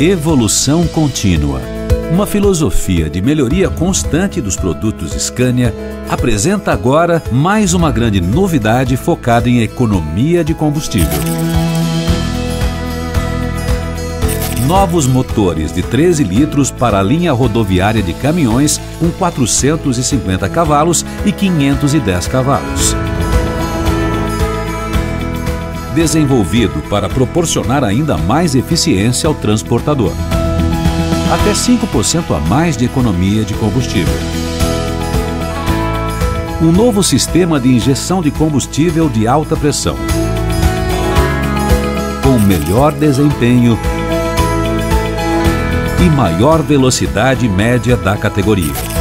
Evolução contínua. Uma filosofia de melhoria constante dos produtos Scania apresenta agora mais uma grande novidade focada em economia de combustível. Novos motores de 13 litros para a linha rodoviária de caminhões com 450 cavalos e 510 cavalos. Desenvolvido para proporcionar ainda mais eficiência ao transportador. Até 5% a mais de economia de combustível. Um novo sistema de injeção de combustível de alta pressão. Com melhor desempenho e maior velocidade média da categoria.